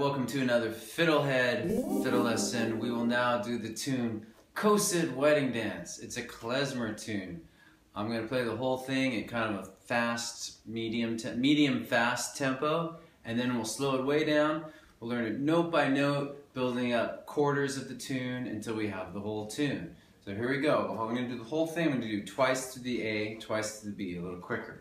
welcome to another Fiddlehead fiddle lesson. We will now do the tune Khosid Wedding Dance. It's a klezmer tune. I'm going to play the whole thing at kind of a fast, medium fast tempo, and then we'll slow it way down. We'll learn it note by note, building up quarters of the tune until we have the whole tune. So here we go. I'm going to do the whole thing. I'm going to do twice to the A, twice to the B, a little quicker.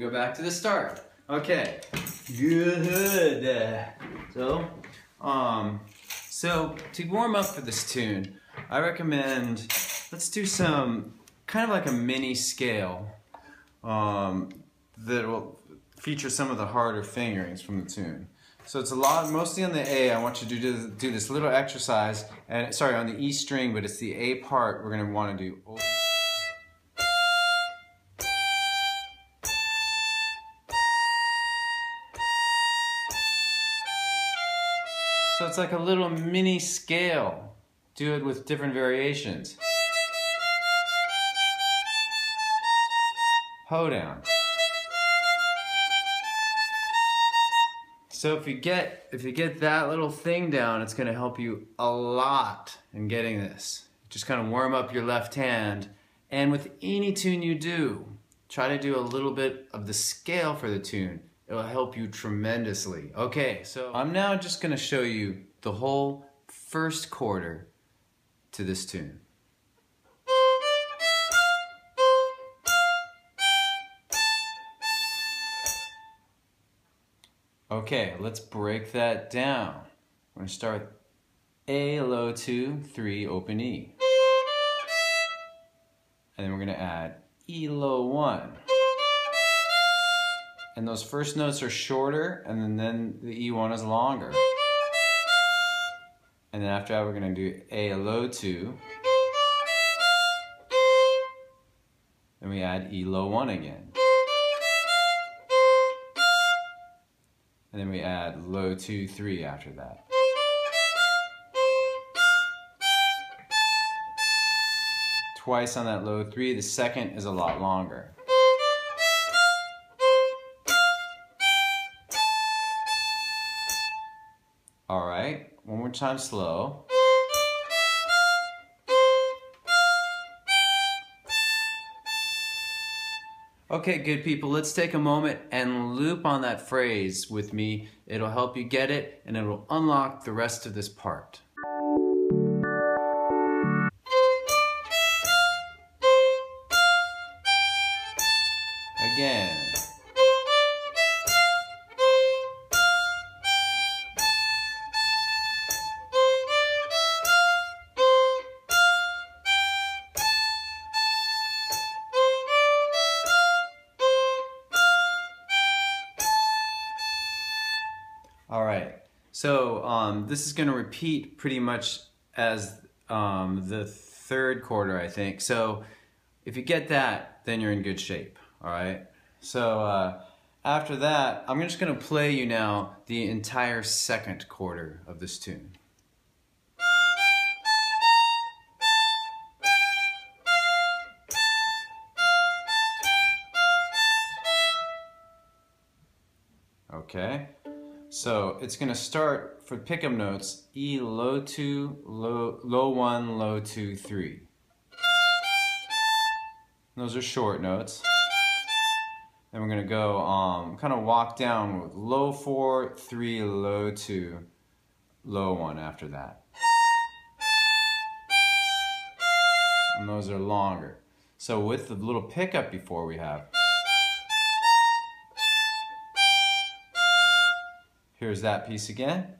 Go back to the start. Okay, good. So, to warm up for this tune, I recommend let's do some kind of like a mini scale that will feature some of the harder fingerings from the tune. So it's a lot, mostly on the A. I want you to do this little exercise, and sorry, on the E string, but it's the A part we're going to want to do. So it's like a little mini scale. Do it with different variations. Hoedown. So if you get that little thing down, it's going to help you a lot in getting this. Just kind of warm up your left hand, and with any tune you do, try to do a little bit of the scale for the tune. It'll help you tremendously. Okay, so I'm now just gonna show you the whole first quarter to this tune. Okay, let's break that down. We're gonna start with A, low 2, 3, open E. And then we're gonna add E, low 1. And those first notes are shorter, and then the E1 is longer. And then after that, we're going to do A, low 2. Then we add E, low 1 again. And then we add low 2, 3 after that. Twice on that low 3, the second is a lot longer. All right, one more time slow. Okay, good people, let's take a moment and loop on that phrase with me. It'll help you get it, and it'll unlock the rest of this part. Again. All right, so this is going to repeat pretty much as the third quarter, I think. So if you get that, then you're in good shape, all right? So after that, I'm just going to play you now the entire second quarter of this tune. Okay. So it's going to start for pick-up notes, E, low 2, low 1, low 2, 3. Those are short notes. Then we're gonna go kind of walk down with low 4, 3, low 2, low 1 after that. And those are longer. So with the little pickup before we have. Here's that piece again.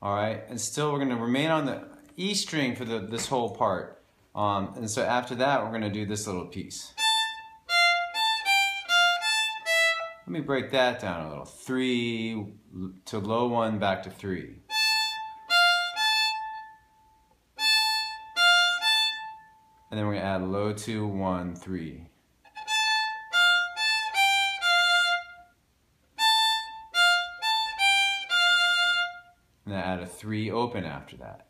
All right, and still we're gonna remain on the E string for this whole part. And so after that, we're gonna do this little piece. Let me break that down a little. 3 to low 1, back to 3. And then we're gonna add low 2, 1, 3. And then add a 3 open after that.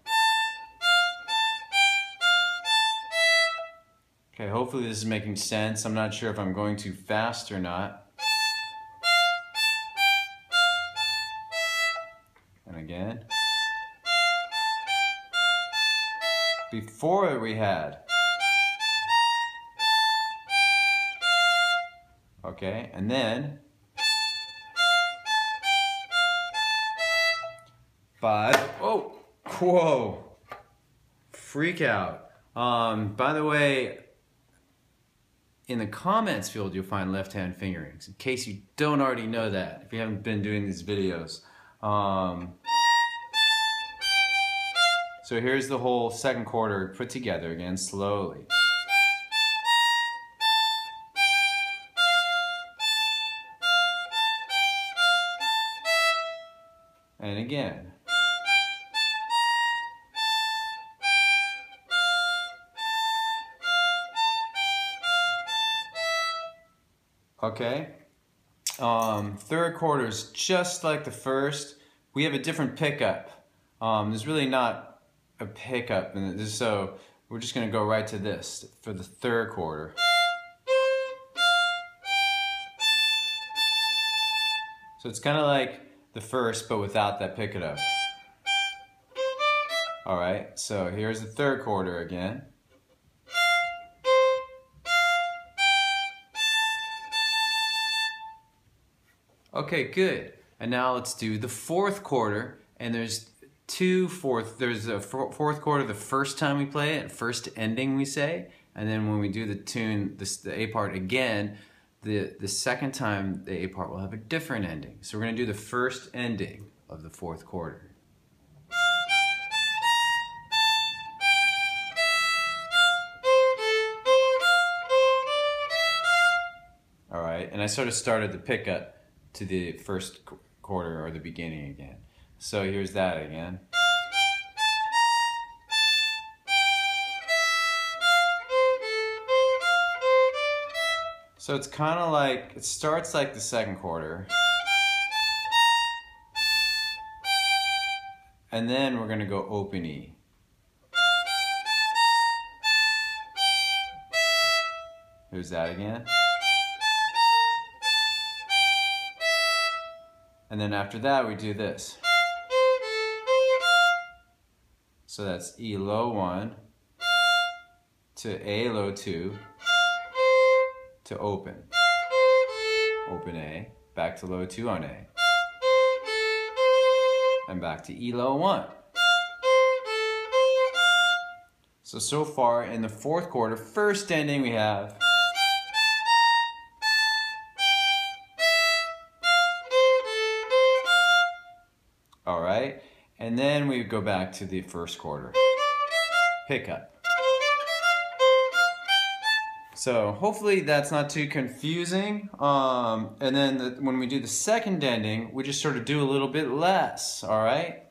Okay, hopefully this is making sense. I'm not sure if I'm going too fast or not. And again. Before we had. Okay, and then 5. Oh, whoa! Freak out. By the way, in the comments field, you'll find left-hand fingerings. In case you don't already know that, if you haven't been doing these videos. So here's the whole second quarter put together again slowly. And again. Okay, third quarter is just like the first. We have a different pickup. There's really not a pickup, in it, so we're just gonna go right to this for the third quarter. So it's kind of like the first, but without that pickup. All right, so here's the third quarter again. Okay, good. And now let's do the fourth quarter. And there's there's a fourth quarter the first time we play it, and first ending we say. And then when we do the tune, the A part again, the second time the A part will have a different ending. So we're gonna do the first ending of the fourth quarter. All right, and I sort of started the pickup to the first quarter or the beginning again. So here's that again. So it's kind of like, it starts like the second quarter. And then we're gonna go open E. Here's that again. And then after that, we do this. So that's E low 1 to A low 2 to open. Open A, back to low 2 on A. And back to E low 1. So far in the fourth quarter, first ending we have. All right, and then we go back to the first quarter. Pickup. So hopefully that's not too confusing. And then when we do the second ending, we just sort of do a little bit less, all right?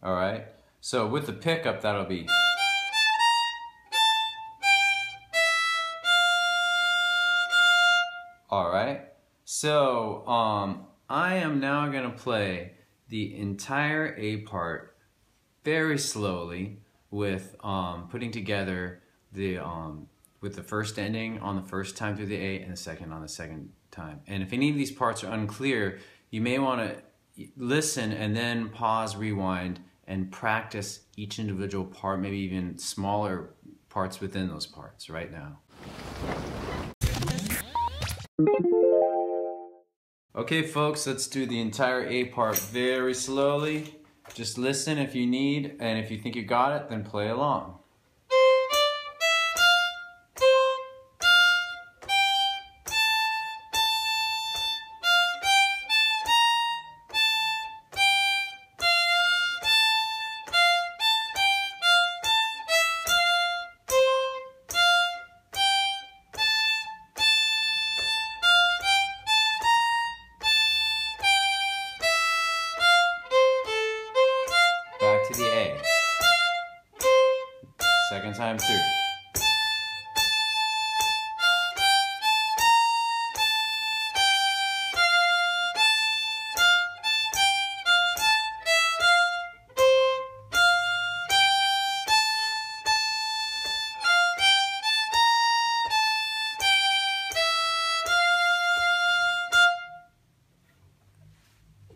All right, so with the pickup, that'll be. All right, so I am now gonna play the entire A part very slowly with putting together the, with the first ending on the first time through the A and the second on the second time. And if any of these parts are unclear, you may wanna listen and then pause, rewind, and practice each individual part, maybe even smaller parts within those parts right now. Okay folks, let's do the entire A part very slowly. Just listen if you need, and if you think you got it, then play along. To the A. Second time through.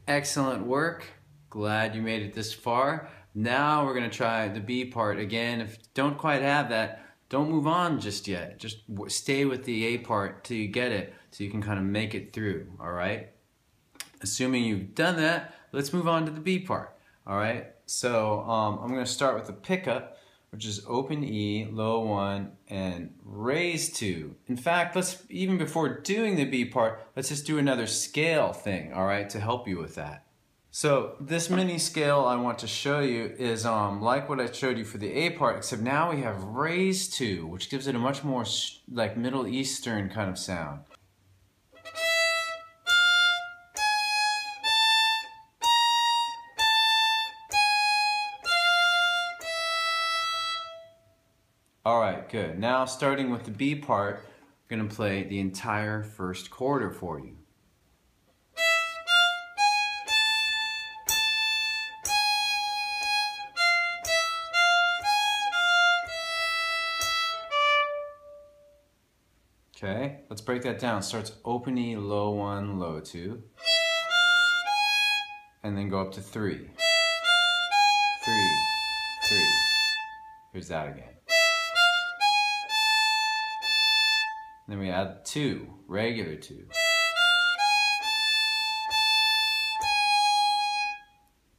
Excellent work. Glad you made it this far. Now we're going to try the B part again. If you don't quite have that, don't move on just yet. Just stay with the A part till you get it, so you can kind of make it through, all right? Assuming you've done that, let's move on to the B part, all right? So I'm going to start with the pickup, which is open E, low one, and raise two. In fact, let's, even before doing the B part, let's just do another scale thing, all right, to help you with that. So this mini scale I want to show you is like what I showed you for the A part, except now we have raised two, which gives it a much more like Middle Eastern kind of sound. All right, good. Now starting with the B part, I'm going to play the entire first quarter for you. Okay, let's break that down. Starts open E, low one, low two. And then go up to three. Three, three. Here's that again. Then we add two, regular two.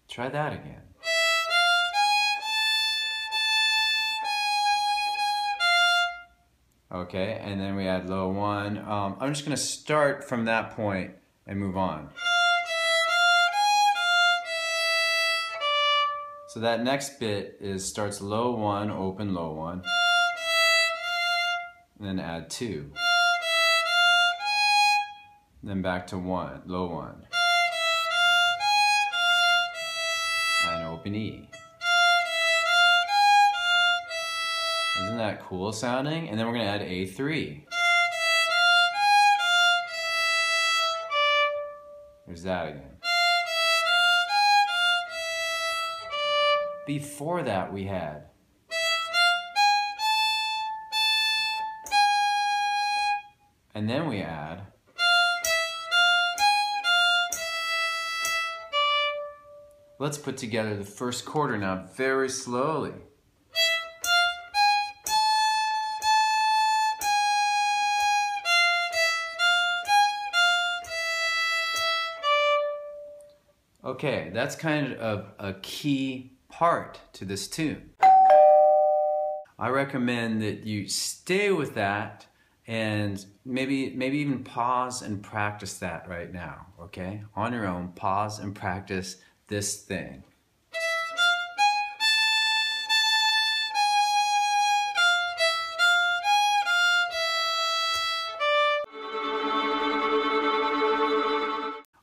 Try that again. Okay, and then we add low one. I'm just gonna start from that point and move on. So that next bit is starts low one, open low one, and then add two. Then back to one, low one. And open E. Isn't that cool sounding? And then we're going to add A3. There's that again. Before that we had. And then we add. Let's put together the first quarter now very slowly. Okay, that's kind of a key part to this tune. I recommend that you stay with that and maybe even pause and practice that right now, okay? On your own, pause and practice this thing.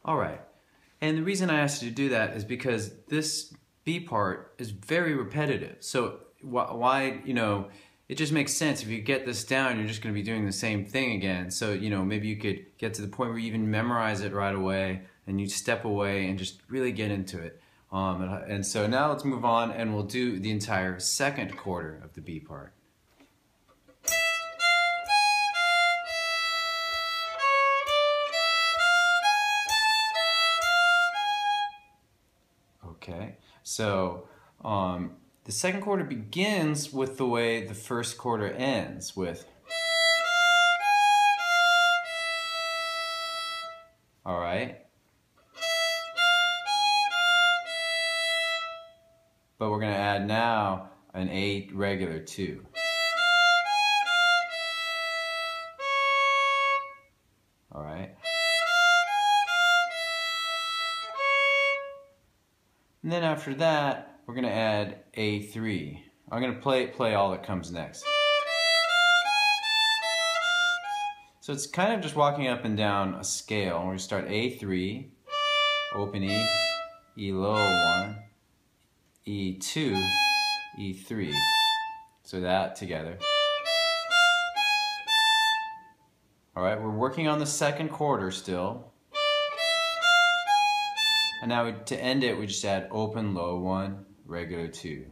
All right. And the reason I asked you to do that is because this B part is very repetitive. So why, you know, it just makes sense. If you get this down, you're just going to be doing the same thing again. So, you know, maybe you could get to the point where you even memorize it right away and you step away and just really get into it. And so now let's move on and we'll do the entire second quarter of the B part. Okay, so the second quarter begins with the way the first quarter ends, with. All right. But we're going to add now an 8 regular 2. All right. And then after that, we're going to add A3. I'm going to play all that comes next. So it's kind of just walking up and down a scale. We're going to start A3, open E, E low 1, E2, E3. So that together. All right, we're working on the second quarter still. And now to end it, we just add open, low 1, regular 2.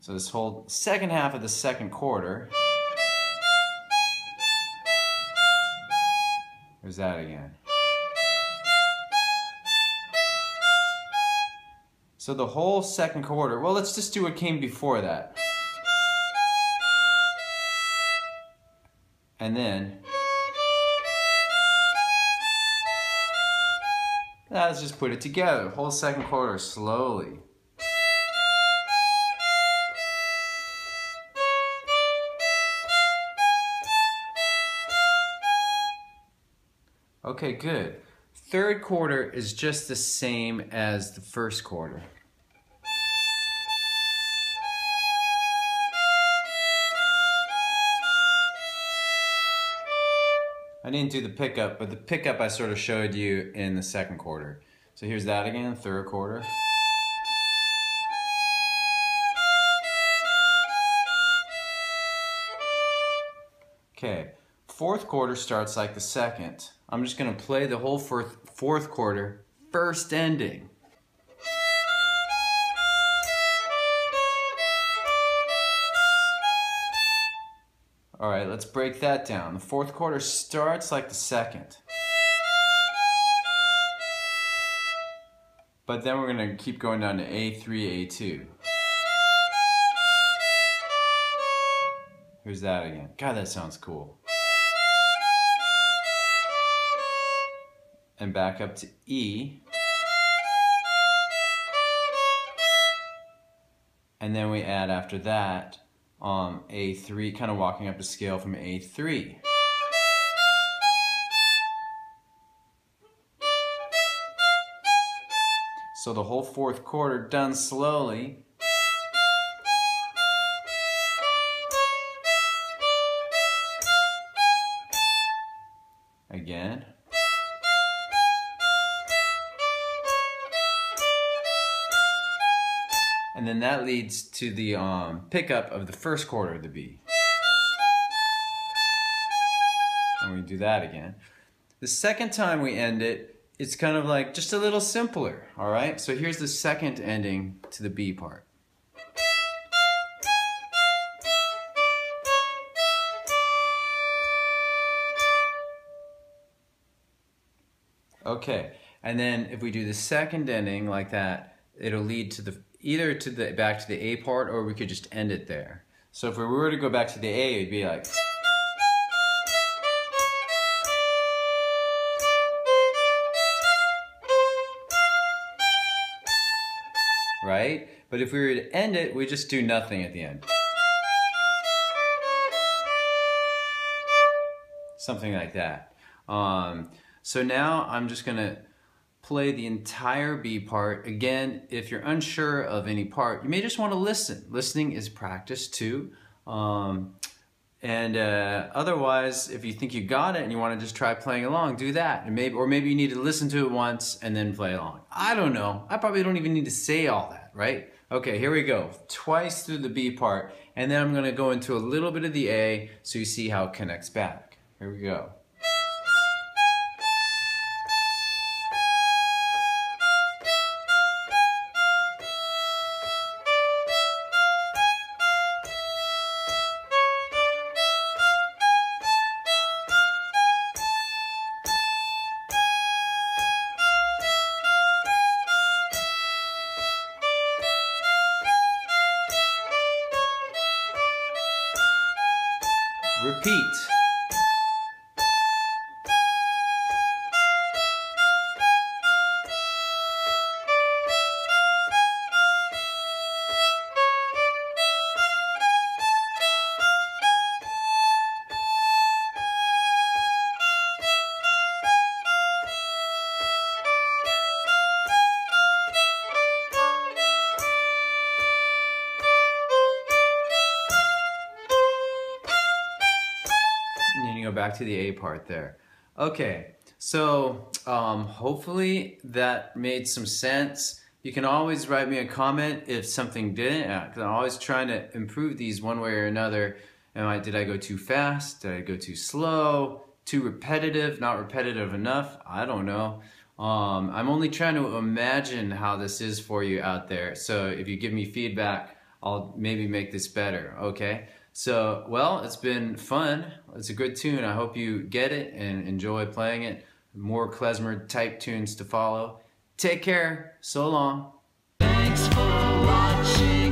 So this whole second half of the second quarter. There's that again. So the whole second quarter, well, let's just do what came before that. And then, let's just put it together. Whole second quarter slowly. Okay, good. Third quarter is just the same as the first quarter. I didn't do the pickup, but the pickup I sort of showed you in the second quarter. So here's that again, third quarter. Okay. Fourth quarter starts like the second. I'm just going to play the whole fourth quarter, first ending. All right, let's break that down. The fourth quarter starts like the second. But then we're going to keep going down to A3, A2. Here's that again. God, that sounds cool. And back up to E. And then we add after that A3, kind of walking up the scale from A3. So the whole fourth quarter done slowly. Again. And then that leads to the pickup of the first quarter of the B. And we do that again. The second time we end it, it's kind of like just a little simpler, all right? So here's the second ending to the B part. Okay, and then if we do the second ending like that, it'll lead to the back to the A part, or we could just end it there. So if we were to go back to the A, it'd be like. Right? But if we were to end it, we just do nothing at the end. Something like that. So now I'm just gonna play the entire B part. Again, if you're unsure of any part, you may just want to listen. Listening is practice too. Otherwise, if you think you got it and you want to just try playing along, do that. And maybe you need to listen to it once and then play along. I don't know. I probably don't even need to say all that, right? Okay, here we go. Twice through the B part, and then I'm going to go into a little bit of the A so you see how it connects back. Here we go. Repeat. Back to the A part there. Okay, so hopefully that made some sense. You can always write me a comment if something didn't, because I'm always trying to improve these one way or another. Did I go too fast? Did I go too slow? Too repetitive? Not repetitive enough? I don't know. I'm only trying to imagine how this is for you out there. So if you give me feedback, I'll maybe make this better, okay? So, well, it's been fun. It's a good tune. I hope you get it and enjoy playing it. More klezmer type tunes to follow. Take care. So long. Thanks for watching.